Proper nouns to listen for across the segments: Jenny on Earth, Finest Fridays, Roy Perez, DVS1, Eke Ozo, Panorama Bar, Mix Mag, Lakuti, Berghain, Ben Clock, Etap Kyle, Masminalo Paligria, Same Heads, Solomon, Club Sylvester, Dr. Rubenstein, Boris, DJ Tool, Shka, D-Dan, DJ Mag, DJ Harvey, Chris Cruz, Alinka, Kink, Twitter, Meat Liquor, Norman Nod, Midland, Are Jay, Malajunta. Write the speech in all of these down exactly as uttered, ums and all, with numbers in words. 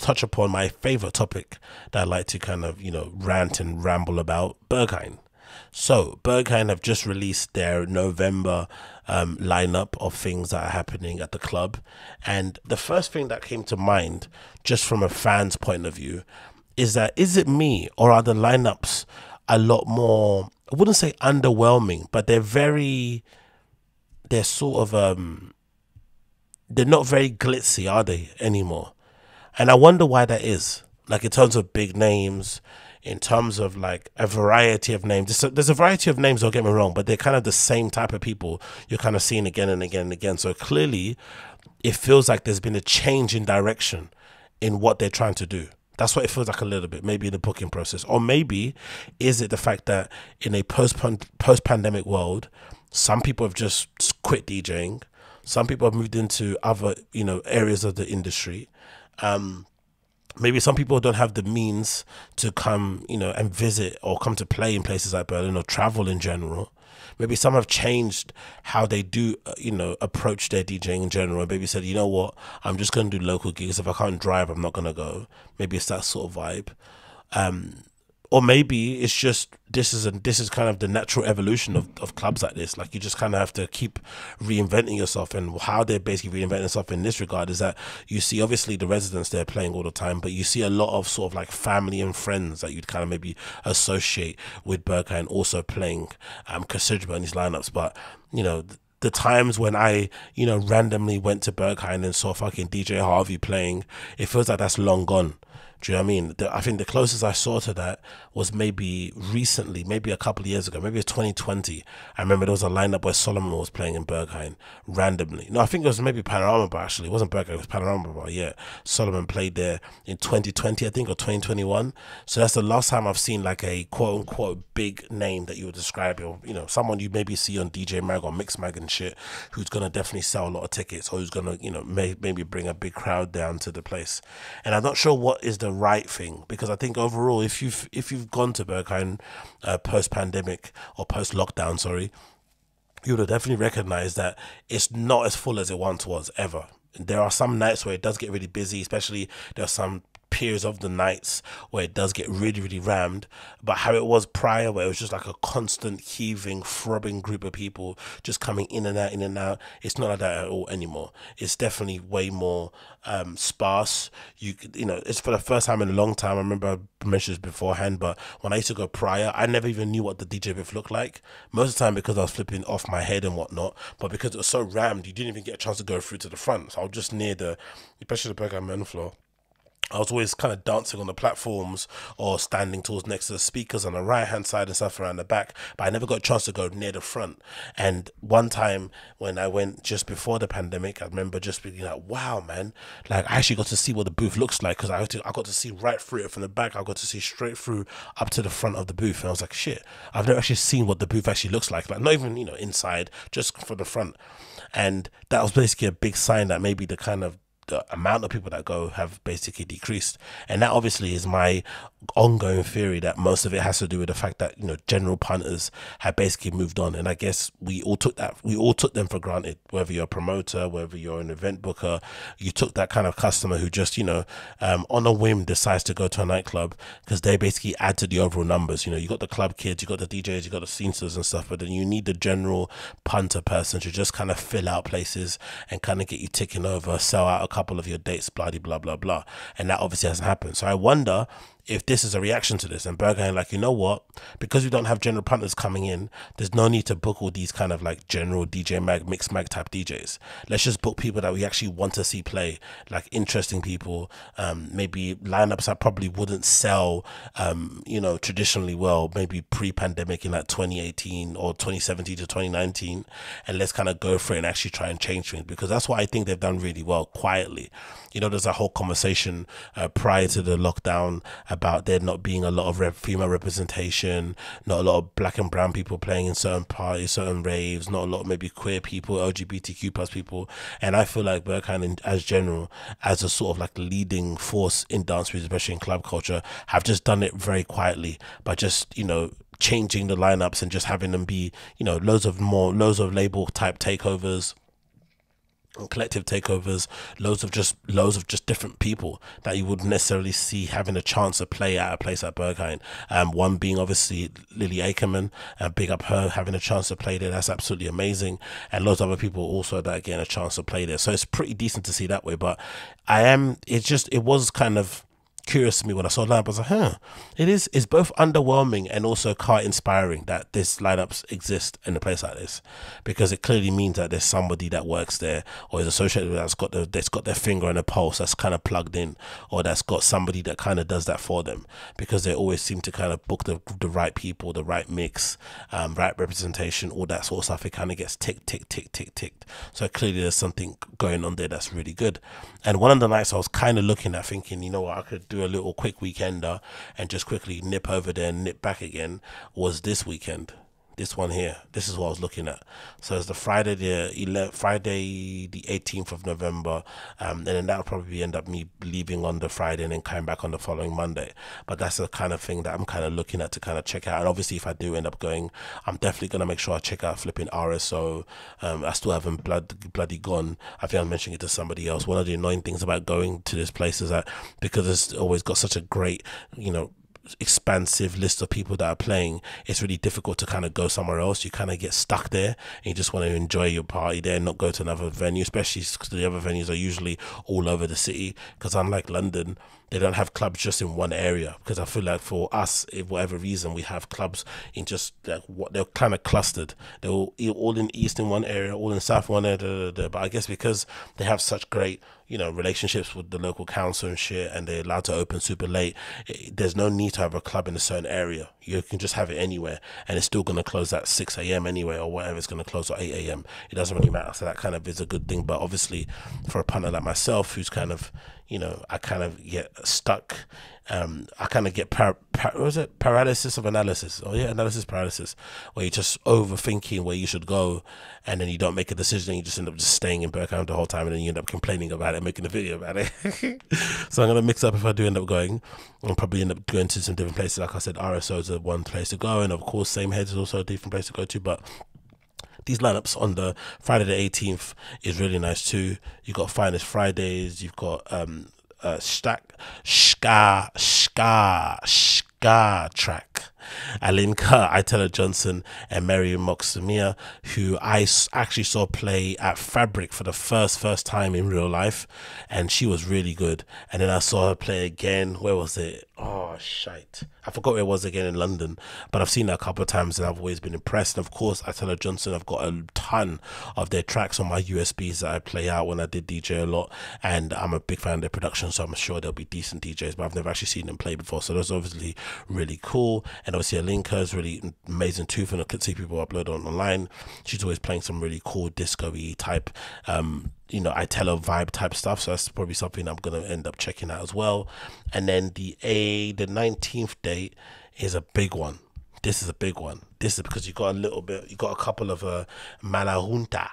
touch upon my favorite topic that I like to kind of, you know, rant and ramble about, Berghain. So Berghain have just released their November um, lineup of things that are happening at the club. And the first thing that came to mind, just from a fan's point of view, is that, is it me, or are the lineups a lot more, I wouldn't say underwhelming, but they're very, they're sort of, um, they're not very glitzy, are they, anymore? And I wonder why that is. Like, in terms of big names, in terms of like a variety of names, there's a, there's a variety of names, don't get me wrong, but they're kind of the same type of people you're kind of seeing again and again and again. So clearly it feels like there's been a change in direction in what they're trying to do. That's what it feels like a little bit, maybe in the booking process. Or maybe is it the fact that in a post post-pandemic world, some people have just quit DJing, some people have moved into other, you know, areas of the industry. Um, maybe some people don't have the means to come, you know, and visit or come to play in places like Berlin, or travel in general. Maybe some have changed how they do, you know, approach their DJing in general. Maybe said, you know what, I'm just going to do local gigs. If I can't drive, I'm not going to go. Maybe it's that sort of vibe. Um, or maybe it's just, this is a, this is kind of the natural evolution of, of clubs like this. Like, you just kind of have to keep reinventing yourself. And how they're basically reinventing yourself in this regard is that you see, obviously, the residents there playing all the time, but you see a lot of sort of like family and friends that you'd kind of maybe associate with Berghain also playing um, considerably in these lineups. But, you know, the, the times when I, you know, randomly went to Berghain and saw fucking D J Harvey playing, it feels like that's long gone. Do you know what I mean? The, I think the closest I saw to that was maybe recently, maybe a couple of years ago, maybe it was twenty twenty. I remember there was a lineup where Solomon was playing in Berghain randomly. No, I think it was maybe Panorama Bar, actually. It wasn't Berghain, it was Panorama Bar, yeah. Solomon played there in twenty twenty, I think, or twenty twenty-one. So that's the last time I've seen like a quote-unquote big name that you would describe, or, you know, someone you maybe see on D J Mag or Mix Mag and shit, who's going to definitely sell a lot of tickets, or who's going to, you know, may, maybe bring a big crowd down to the place. And I'm not sure what is the right thing, because I think overall, if you've if you've gone to Berghain uh, post pandemic or post lockdown, sorry, you would have definitely recognized that it's not as full as it once was ever. There are some nights where it does get really busy, especially there are some periods of the nights where it does get really, really rammed. But how it was prior, where it was just like a constant heaving, throbbing group of people just coming in and out, in and out, it's not like that at all anymore. It's definitely way more um sparse. You you know, it's for the first time in a long time. I remember I mentioned this beforehand, but when I used to go prior, I never even knew what the D J booth looked like most of the time, because I was flipping off my head and whatnot. But because it was so rammed, you didn't even get a chance to go through to the front. So I was just near the, especially the Berghain main floor, I was always kind of dancing on the platforms or standing towards next to the speakers on the right hand side and stuff around the back, but I never got a chance to go near the front. And one time when I went just before the pandemic, I remember just being like, wow, man, like I actually got to see what the booth looks like, because I, I got to see right through it from the back. I got to see straight through up to the front of the booth, and I was like, shit, I've never actually seen what the booth actually looks like, like not even, you know, inside, just from the front. And that was basically a big sign that maybe the kind of the amount of people that go have basically decreased. And that obviously is my ongoing theory, that most of it has to do with the fact that, you know, general punters have basically moved on. And I guess we all took that, we all took them for granted, whether you're a promoter, whether you're an event booker. You took that kind of customer who just, you know, um, on a whim decides to go to a nightclub, because they basically add to the overall numbers. You know, you got the club kids, you got the D Js, you got the scenesters and stuff, but then you need the general punter person to just kind of fill out places and kind of get you ticking over, sell out a couple of your dates, blah blah blah blah, and that obviously hasn't happened. So I wonder if this is a reaction to this, and Berghain like, you know what, because we don't have general punters coming in, there's no need to book all these kind of like general D J Mag, Mix Mag type D Js. Let's just book people that we actually want to see play, like interesting people, um maybe lineups that probably wouldn't sell um you know, traditionally well, maybe pre-pandemic in like twenty eighteen or twenty seventeen to twenty nineteen, and let's kind of go for it and actually try and change things, because that's what I think they've done really well, quiet. You know, there's a whole conversation uh, prior to the lockdown about there not being a lot of rep female representation, not a lot of black and brown people playing in certain parties, certain raves, not a lot of maybe queer people, L G B T Q plus people. And I feel like Berghain as general, as a sort of like leading force in dance music, especially in club culture, have just done it very quietly by just, you know, changing the lineups and just having them be, you know, loads of more, loads of label type takeovers, and collective takeovers, loads of just loads of just different people that you wouldn't necessarily see having a chance to play at a place like Berghain. Um, one being obviously Lily Akerman, and uh, big up her having a chance to play there. That's absolutely amazing. And loads of other people also that are getting a chance to play there. So it's pretty decent to see that way. But I am, it's just, it was kind of curious to me when I saw lineup. I was like, huh, it is, it's both underwhelming and also quite inspiring that this lineups exist in a place like this, because it clearly means that there's somebody that works there or is associated with that's got the, that's got their finger on the pulse, that's kind of plugged in, or that's got somebody that kind of does that for them, because they always seem to kind of book the, the right people, the right mix, um, right representation, all that sort of stuff. It kind of gets tick, tick, tick, tick, ticked. So clearly there's something going on there that's really good. And one of the nights I was kind of looking at thinking, you know what, I could do do a little quick weekender and just quickly nip over there and nip back again, was this weekend, this one here. This is what I was looking at. So it's the Friday the eleventh, Friday the eighteenth of November, um, and then that'll probably end up me leaving on the Friday and then coming back on the following Monday. But that's the kind of thing that I'm kind of looking at to kind of check out. And obviously if I do end up going, I'm definitely going to make sure I check out flipping R S O. um, I still haven't blood, bloody gone. I think I'm mentioning it to somebody else. One of the annoying things about going to this place is that because it's always got such a great, you know, expansive list of people that are playing, it's really difficult to kind of go somewhere else. You kind of get stuck there and you just want to enjoy your party there and not go to another venue, especially because the other venues are usually all over the city, because unlike London, they don't have clubs just in one area. Because I feel like for us, if whatever reason, we have clubs in just like what they're kind of clustered. They're all, all in east in one area, all in south one area, da, da, da. But I guess because they have such great, you know, relationships with the local council and shit, and they're allowed to open super late, it, there's no need to have a club in a certain area. You can just have it anywhere, and it's still going to close at six a m anyway, or whatever, it's going to close at eight a m It doesn't really matter. So that kind of is a good thing. But obviously for a punter like myself, who's kind of, you know, I kind of get stuck. Um, I kind of get par par what was it? paralysis of analysis. Oh yeah, analysis paralysis, where you're just overthinking where you should go, and then you don't make a decision, and you just end up just staying in Berghain the whole time, and then you end up complaining about it, making a video about it. So I'm gonna mix up if I do end up going. I'll probably end up going to some different places. Like I said, R S O is one place to go, and of course, Same Heads is also a different place to go to, but these lineups on the Friday the eighteenth is really nice too. You've got Finest Fridays, you've got um, uh, Shka, Shka, Shka, Shka track. Alinka, Itella Johnson, and Mary Moxamia, who I actually saw play at Fabric for the first first time in real life, and she was really good. And then I saw her play again, where was it? Oh shite, I forgot where it was again, in London, but I've seen her a couple of times and I've always been impressed. And of course Itella Johnson, I've got a ton of their tracks on my U S Bs that I play out when I did D J a lot, and I'm a big fan of their production, so I'm sure they'll be decent D Js, but I've never actually seen them play before, so that's obviously really cool. And And obviously Alinka is really amazing too, and I could see people upload on online. She's always playing some really cool disco-y type, um, you know, Itella vibe type stuff. So that's probably something I'm going to end up checking out as well. And then the a the nineteenth date is a big one. This is a big one. This is because you got a little bit, you got a couple of uh, Malajunta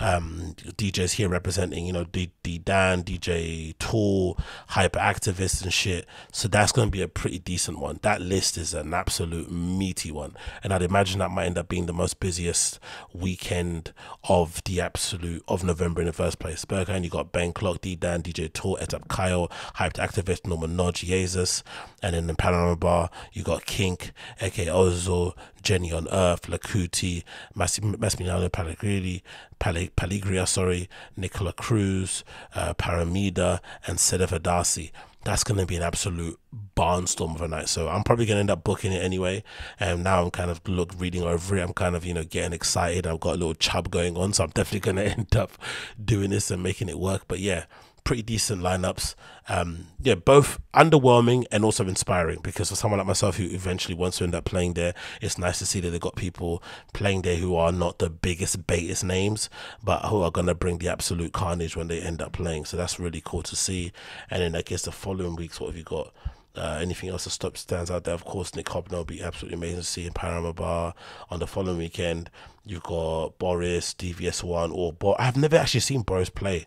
um D Js here representing, you know, D-Dan, D J Tool, Hyperactivist and shit. So that's going to be a pretty decent one. That list is an absolute meaty one, and I'd imagine that might end up being the most busiest weekend of the absolute of November in the first place. Berghain, you got Ben Clock, D-Dan, D J Tool, Etap Kyle, Hyperactivist, Norman Nod, Jesus, and then the Panorama Bar you got Kink, Eke Ozo, Jenny on Earth, Lakuti, Masminalo Paligria, Paligria, sorry, Nicola Cruz, uh, Paramida, and Sedef Adasi. That's going to be an absolute barnstorm of a night. So I'm probably going to end up booking it anyway. And now I'm kind of look reading over it. I'm kind of, you know, getting excited. I've got a little chub going on, so I'm definitely going to end up doing this and making it work. But yeah, pretty decent lineups. Um, yeah, both underwhelming and also inspiring, because for someone like myself who eventually wants to end up playing there, it's nice to see that they've got people playing there who are not the biggest, baitest names, but who are going to bring the absolute carnage when they end up playing. So that's really cool to see. And then I guess the following weeks, what have you got? Uh, anything else that stops, stands out there? Of course, Nick Hobner will be absolutely amazing to see in Panorama Bar. On the following weekend, you've got Boris, D V S one, or Bo I've never actually seen Boris play.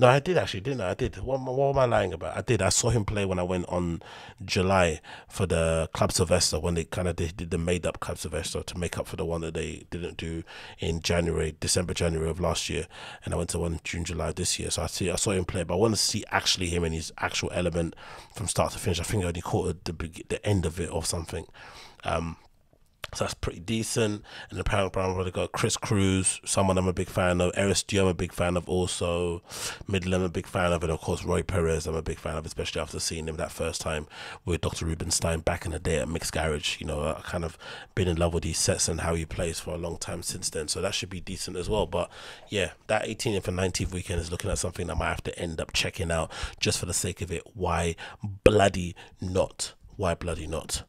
No, I did actually, didn't I? I did. What, what am I lying about? I did. I saw him play when I went on July for the Club Sylvester, when they kind of did the made-up Club Sylvester to make up for the one that they didn't do in January, December, January of last year. And I went to one in June, July this year. So I see, I saw him play, but I want to see actually him in his actual element from start to finish. I think I only caught the the end of it or something. Um, So that's pretty decent. And the Panorama Bar, they got Chris Cruz, someone I'm a big fan of. Eris D, I'm a big fan of also. Midland, I'm a big fan of. And of course, Roy Perez, I'm a big fan of, especially after seeing him that first time with Doctor Rubenstein back in the day at Mixed Garage. You know, I've kind of been in love with these sets and how he plays for a long time since then. So that should be decent as well. But yeah, that eighteenth and nineteenth weekend is looking at something that I might have to end up checking out just for the sake of it. Why bloody not? Why bloody not?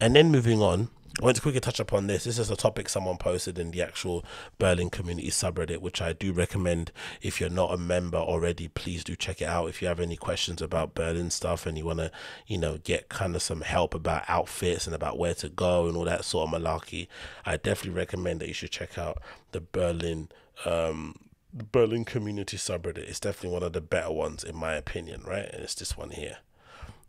And then moving on, I want to quickly touch upon this. This is a topic someone posted in the actual Berlin community subreddit, which I do recommend. If you're not a member already, please do check it out. If you have any questions about Berlin stuff and you want to, you know, get kind of some help about outfits and about where to go and all that sort of malarkey, I definitely recommend that you should check out the Berlin um, the Berlin community subreddit. It's definitely one of the better ones, in my opinion, right? And it's this one here.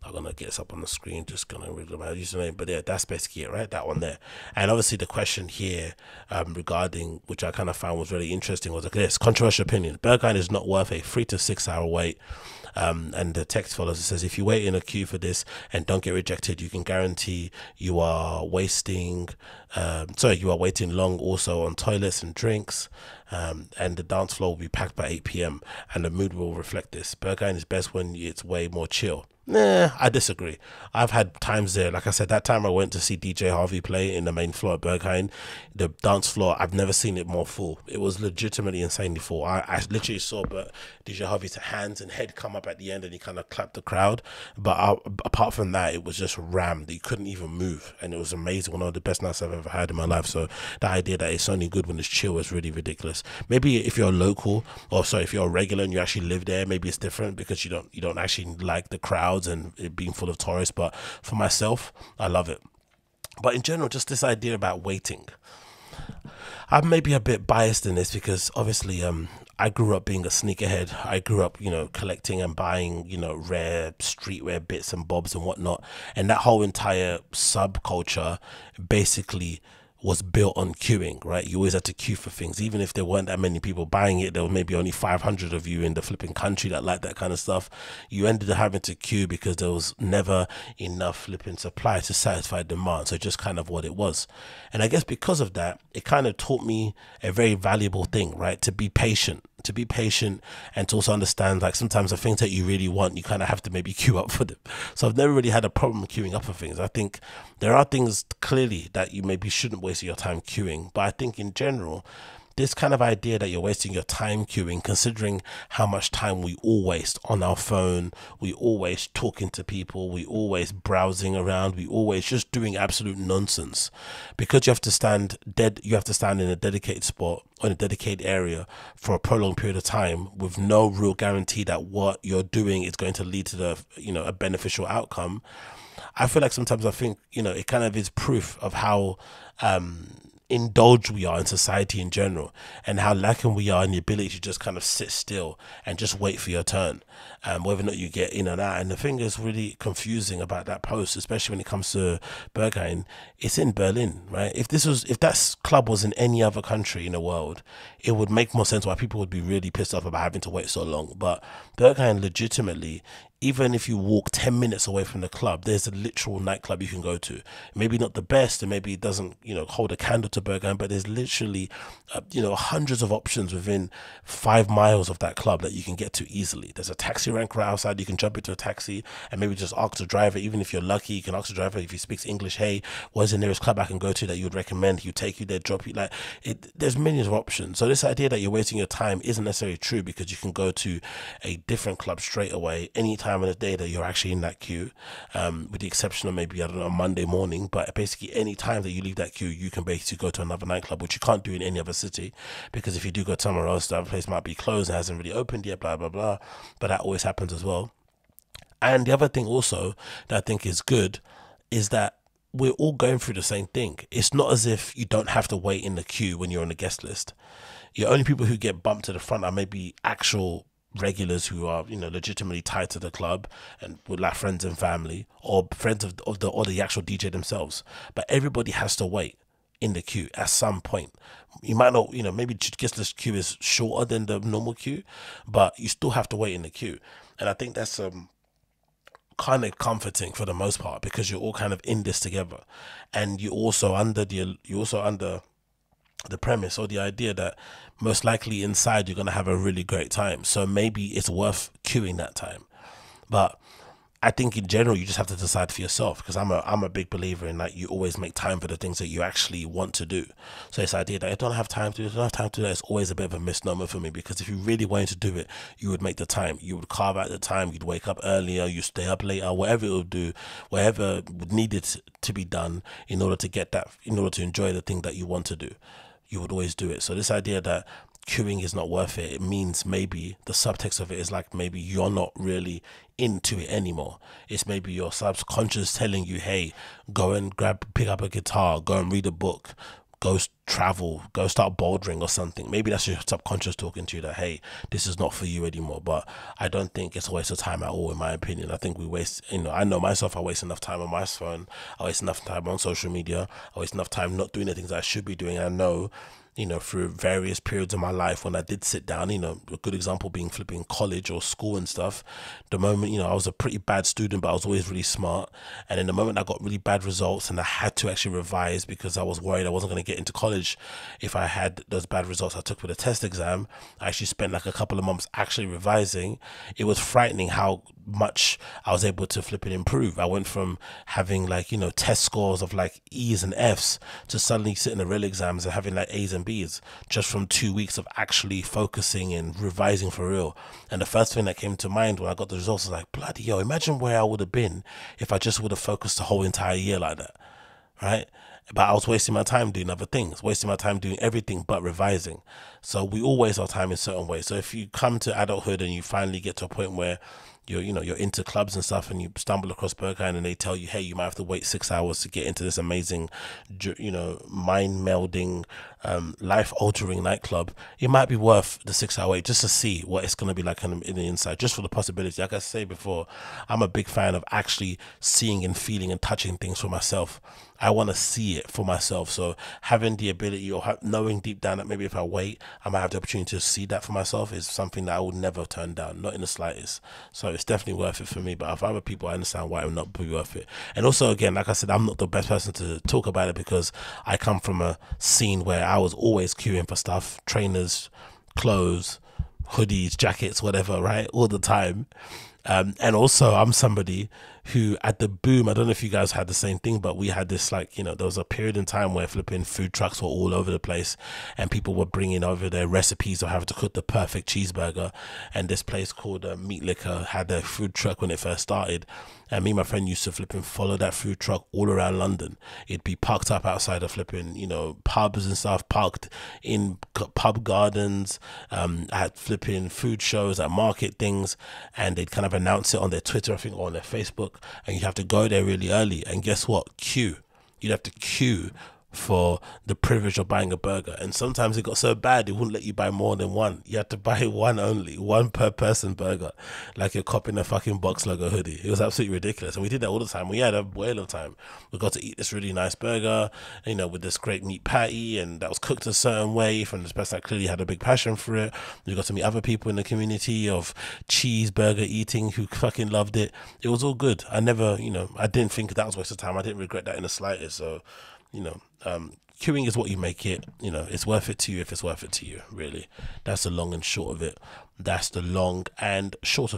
I'm gonna get this up on the screen, just gonna read my username, but yeah, that's basically it, right? That one there. And obviously the question here um regarding, which I kind of found was really interesting, was like this controversial opinion: Berghain is not worth a three to six hour wait. Um and the text follows. It says, if you wait in a queue for this and don't get rejected, you can guarantee you are wasting um sorry you are waiting long, also on toilets and drinks. Um, and the dance floor will be packed by eight p m and the mood will reflect this. Berghain is best when it's way more chill. Nah, I disagree. I've had times there, like I said, that time I went to see D J Harvey play in the main floor at Berghain, the dance floor, I've never seen it more full. It was legitimately insanely full. I, I literally saw but D J Harvey's hands and head come up at the end and he kind of clapped the crowd. But I, apart from that, it was just rammed. You couldn't even move. And it was amazing. One of the best nights I've ever had in my life. So the idea that it's only good when it's chill is really ridiculous. Maybe if you're local, or sorry, if you're a regular and you actually live there, maybe it's different because you don't you don't actually like the crowds and it being full of tourists. But for myself, I love it. But in general, just this idea about waiting, I'm maybe a bit biased in this because obviously um I grew up being a sneakerhead. I grew up, you know, collecting and buying, you know, rare streetwear bits and bobs and whatnot, and that whole entire subculture basically was built on queuing, right? You always had to queue for things. Even if there weren't that many people buying it, there were maybe only five hundred of you in the flipping country that liked that kind of stuff. You ended up having to queue because there was never enough flipping supply to satisfy demand. So just kind of what it was. And I guess because of that, it kind of taught me a very valuable thing, right? To be patient. To be patient and to also understand, like, sometimes the things that you really want, you kind of have to maybe queue up for them. So I've never really had a problem queuing up for things. I think there are things clearly that you maybe shouldn't waste your time queuing, but I think in general, this kind of idea that you're wasting your time queuing, considering how much time we all waste on our phone, we always talking to people, we always browsing around, we always just doing absolute nonsense, because you have to stand dead, you have to stand in a dedicated spot in a dedicated area for a prolonged period of time with no real guarantee that what you're doing is going to lead to the, you know, a beneficial outcome. I feel like sometimes I think, you know, it kind of is proof of how um indulged we are in society in general, and how lacking we are in the ability to just kind of sit still and just wait for your turn, um, whether or not you get in and out. And the thing that's really confusing about that post, especially when it comes to Berghain, it's in Berlin, right? If this was, if that club was in any other country in the world, it would make more sense why people would be really pissed off about having to wait so long. But Berghain legitimately, even if you walk ten minutes away from the club, there's a literal nightclub you can go to. Maybe not the best, and maybe it doesn't, you know, hold a candle to Berghain, but there's literally, uh, you know, hundreds of options within five miles of that club that you can get to easily. There's a taxi ranker outside. You can jump into a taxi and maybe just ask the driver. Even if you're lucky, you can ask the driver, if he speaks English, hey, where's the nearest club I can go to that you would recommend? He'll take you there, drop you. Like, it, there's millions of options. So this idea that you're wasting your time isn't necessarily true, because you can go to a different club straight away anytime of the day that you're actually in that queue, um, with the exception of maybe, I don't know, Monday morning. But basically any time that you leave that queue, you can basically go to another nightclub, which you can't do in any other city, because if you do go somewhere else, that place might be closed and hasn't really opened yet, blah blah blah. But that always happens as well. And the other thing also that I think is good is that we're all going through the same thing. It's not as if you don't have to wait in the queue when you're on the guest list. The only people who get bumped to the front are maybe actual regulars who are, you know, legitimately tied to the club and with like friends and family or friends of, of the or the actual D J themselves. But everybody has to wait in the queue at some point. You might not, you know, maybe just this queue is shorter than the normal queue, but you still have to wait in the queue. And I think that's um kind of comforting for the most part, because you're all kind of in this together, and you also under the you also under the premise or the idea that most likely inside you're going to have a really great time, so maybe it's worth queuing that time. But I think in general you just have to decide for yourself, because I'm a I'm a big believer in like you always make time for the things that you actually want to do. So this idea that I don't have time to do, I don't have time to do that is always a bit of a misnomer for me, because if you really wanted to do it, you would make the time, you would carve out the time, you'd wake up earlier, you stay up later, whatever it would do, whatever needed to be done in order to get that, in order to enjoy the thing that you want to do, you would always do it. So this idea that queuing is not worth it, it means maybe the subtext of it is like maybe you're not really into it anymore. It's maybe your subconscious telling you, hey, go and grab, pick up a guitar, go and read a book, go travel, go start bouldering or something. Maybe that's your subconscious talking to you that, hey, this is not for you anymore. But I don't think it's a waste of time at all, in my opinion. I think we waste, you know, I know myself, I waste enough time on my phone, I waste enough time on social media, I waste enough time not doing the things that I should be doing. I know, you know, through various periods of my life when I did sit down, you know, a good example being flipping college or school and stuff. The moment, you know, I was a pretty bad student, but I was always really smart. And then the moment I got really bad results and I had to actually revise because I was worried I wasn't going to get into college if I had those bad results I took with a test exam, I actually spent like a couple of months actually revising. It was frightening how much I was able to flip and improve. I went from having like, you know, test scores of like E's and F's to suddenly sitting the real exams and having like A's and B's just from two weeks of actually focusing and revising for real. And the first thing that came to mind when I got the results was like, bloody yo, imagine where I would have been if I just would have focused the whole entire year like that, right? But I was wasting my time doing other things, wasting my time doing everything but revising. So we all waste our time in certain ways. So if you come to adulthood and you finally get to a point where you're, you know, you're into clubs and stuff, and you stumble across Berghain and they tell you, hey, you might have to wait six hours to get into this amazing, you know, mind melding, um, life altering nightclub, it might be worth the six hour wait just to see what it's going to be like in the inside, just for the possibility. Like I say before, I'm a big fan of actually seeing and feeling and touching things for myself. I want to see it for myself. So having the ability or knowing deep down that maybe if I wait, I might have the opportunity to see that for myself is something that I would never turn down, not in the slightest. So it's definitely worth it for me. But for other people, I understand why it would not be worth it. And also, again, like I said, I'm not the best person to talk about it because I come from a scene where I was always queuing for stuff, trainers, clothes, hoodies, jackets, whatever, right? All the time. Um, and also I'm somebody who at the boom, I don't know if you guys had the same thing, but we had this like, you know, there was a period in time where flipping food trucks were all over the place and people were bringing over their recipes or having to cook the perfect cheeseburger. And this place called uh, Meat Liquor had their food truck when it first started. And me and my friend used to flipping follow that food truck all around London. It'd be parked up outside of flipping, you know, pubs and stuff, parked in pub gardens, um, at flipping food shows, at market things. And they'd kind of announce it on their Twitter, I think, or on their Facebook. And you have to go there really early. And guess what? Queue. You'd have to queue for the privilege of buying a burger. And sometimes it got so bad it wouldn't let you buy more than one. You had to buy one only, one per person burger, like you're copping a fucking Box Logo hoodie. It was absolutely ridiculous. And we did that all the time. We had a whale of time. We got to eat this really nice burger, you know, with this great meat patty, and that was cooked a certain way from this person that clearly had a big passion for it. We got to meet other people in the community of cheeseburger eating who fucking loved it. It was all good. I never, you know, I didn't think that was a waste of time. I didn't regret that in the slightest. So, you know, um, queuing is what you make it. You know, it's worth it to you if it's worth it to you, really. That's the long and short of it. That's the long and short of it.